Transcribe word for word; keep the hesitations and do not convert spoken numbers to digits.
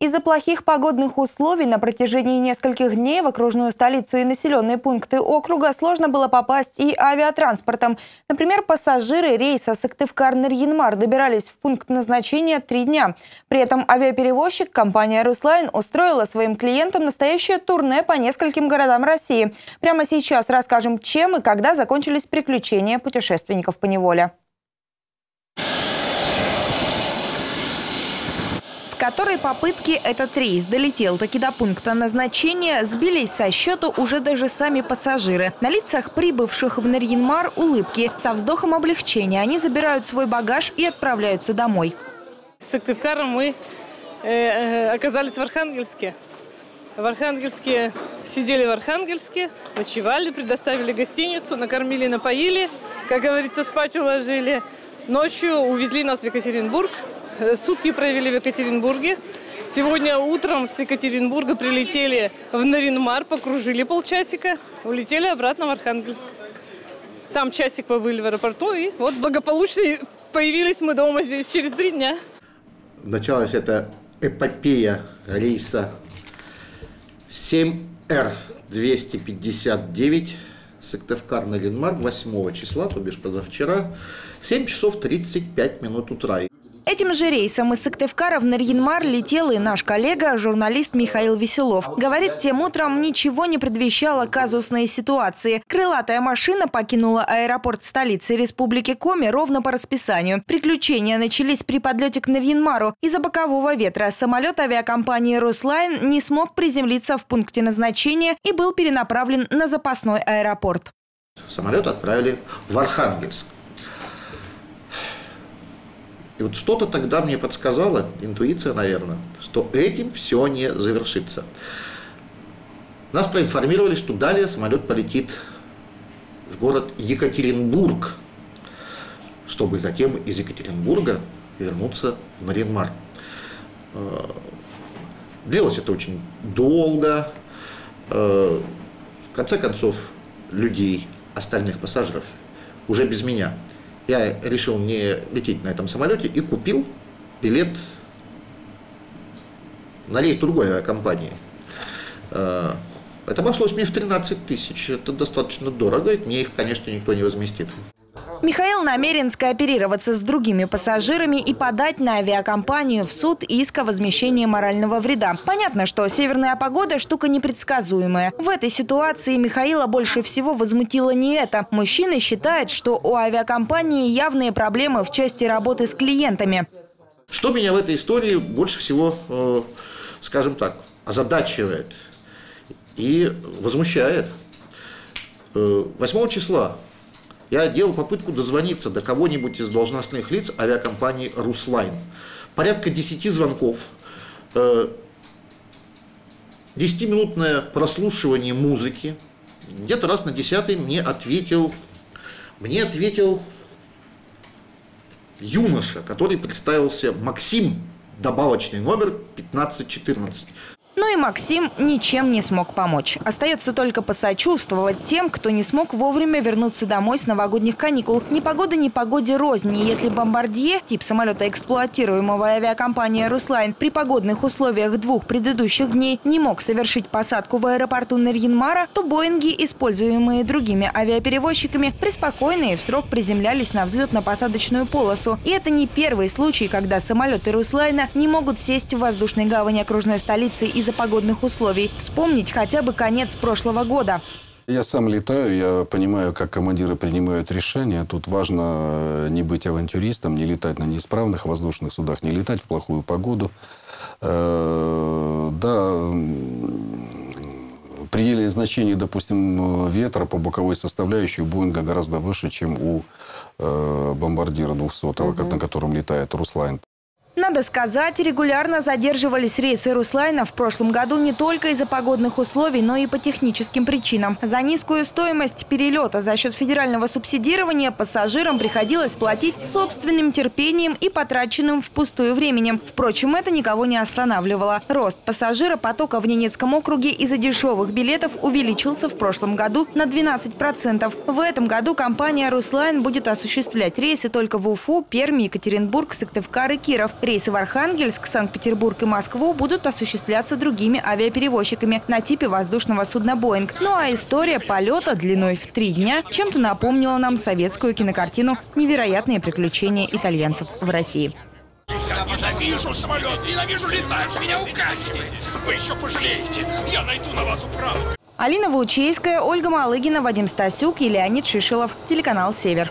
Из-за плохих погодных условий на протяжении нескольких дней в окружную столицу и населенные пункты округа сложно было попасть и авиатранспортом. Например, пассажиры рейса Сыктывкар-Нарьян-Мар добирались в пункт назначения три дня. При этом авиаперевозчик компания «Руслайн» устроила своим клиентам настоящее турне по нескольким городам России. Прямо сейчас расскажем, чем и когда закончились приключения путешественников по неволе. Которые попытки этот рейс долетел таки до пункта назначения, сбились со счету уже даже сами пассажиры. На лицах прибывших в Нарьян-Мар улыбки. Со вздохом облегчения они забирают свой багаж и отправляются домой. С Сыктывкара мы э, оказались в Архангельске. В Архангельске сидели в Архангельске, ночевали, предоставили гостиницу, накормили, напоили, как говорится, спать уложили. Ночью увезли нас в Екатеринбург. Сутки провели в Екатеринбурге. Сегодня утром с Екатеринбурга прилетели в Нарьян-Мар, покружили полчасика, улетели обратно в Архангельск. Там часик побыли в аэропорту, и вот благополучно появились мы дома здесь через три дня. Началась эта эпопея рейса семь эр двести пятьдесят девять Сыктывкар Нарьян-Мар восьмого числа, то бишь позавчера, в семь часов тридцать пять минут утра. Этим же рейсом из Сыктывкара в Нарьян-Мар летел и наш коллега, журналист Михаил Веселов. Говорит, тем утром ничего не предвещало казусной ситуации. Крылатая машина покинула аэропорт столицы Республики Коми ровно по расписанию. Приключения начались при подлете к Нарьян-Мару. Из-за бокового ветра самолет авиакомпании «Руслайн» не смог приземлиться в пункте назначения и был перенаправлен на запасной аэропорт. Самолет отправили в Архангельск. И вот что-то тогда мне подсказало, интуиция, наверное, что этим все не завершится. Нас проинформировали, что далее самолет полетит в город Екатеринбург, чтобы затем из Екатеринбурга вернуться в Нарьян-Мар. Длилось это очень долго. В конце концов, людей, остальных пассажиров, уже без меня, я решил не лететь на этом самолете и купил билет на рейс другой авиакомпании. Это обошлось мне в тринадцать тысяч. Это достаточно дорого, и мне их, конечно, никто не возместит. Михаил намерен скооперироваться с другими пассажирами и подать на авиакомпанию в суд иск о возмещении морального вреда. Понятно, что северная погода – штука непредсказуемая. В этой ситуации Михаила больше всего возмутило не это. Мужчина считает, что у авиакомпании явные проблемы в части работы с клиентами. Что меня в этой истории больше всего, скажем так, озадачивает и возмущает. восьмого числа. Я делал попытку дозвониться до кого-нибудь из должностных лиц авиакомпании «Руслайн». Порядка десяти звонков, десятиминутное прослушивание музыки. Где-то раз на десятый мне ответил, мне ответил юноша, который представился Максим, добавочный номер пятнадцать четырнадцать. Ну и Максим ничем не смог помочь. Остается только посочувствовать тем, кто не смог вовремя вернуться домой с новогодних каникул. Непогода непогоде рознь. Если «Бомбардье», тип самолета, эксплуатируемого авиакомпанией «Руслайн», при погодных условиях двух предыдущих дней не мог совершить посадку в аэропорту Нарьян-Мара, то «Боинги», используемые другими авиаперевозчиками, преспокойно и в срок приземлялись на взлетно-посадочную полосу. И это не первый случай, когда самолеты «Руслайна» не могут сесть в воздушной гавани окружной столицы из погодных условий. Вспомнить хотя бы конец прошлого года. Я сам летаю, я понимаю, как командиры принимают решения. Тут важно не быть авантюристом, не летать на неисправных воздушных судах, не летать в плохую погоду. Да, предельное значение, допустим, ветра по боковой составляющей у «Боинга» гораздо выше, чем у «Бомбардира» двухсотого, угу. на котором летает «Руслайн». Надо сказать, регулярно задерживались рейсы «Руслайна» в прошлом году не только из-за погодных условий, но и по техническим причинам. За низкую стоимость перелета за счет федерального субсидирования пассажирам приходилось платить собственным терпением и потраченным впустую временем. Впрочем, это никого не останавливало. Рост пассажиропотока в Ненецком округе из-за дешевых билетов увеличился в прошлом году на двенадцать процентов. В этом году компания «Руслайн» будет осуществлять рейсы только в Уфу, Перми, Екатеринбург, Сыктывкар и Киров. Рейсы в Архангельск, Санкт-Петербург и Москву будут осуществляться другими авиаперевозчиками на типе воздушного судна «Боинг». Ну а история полета длиной в три дня чем-то напомнила нам советскую кинокартину «Невероятные приключения итальянцев в России». Я ненавижу самолет, ненавижу летать, меня укачивает. Вы еще пожалеете, я найду на вас управу. Алина Ваучейская, Ольга Малыгина, Вадим Стасюк и Леонид Шишилов. Телеканал «Север».